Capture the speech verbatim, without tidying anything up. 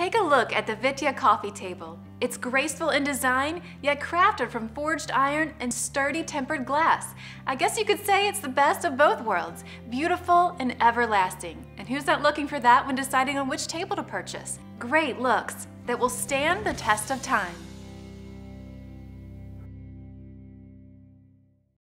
Take a look at the Vitya coffee table. It's graceful in design, yet crafted from forged iron and sturdy tempered glass. I guess you could say it's the best of both worlds, beautiful and everlasting. And who's not looking for that when deciding on which table to purchase? Great looks that will stand the test of time.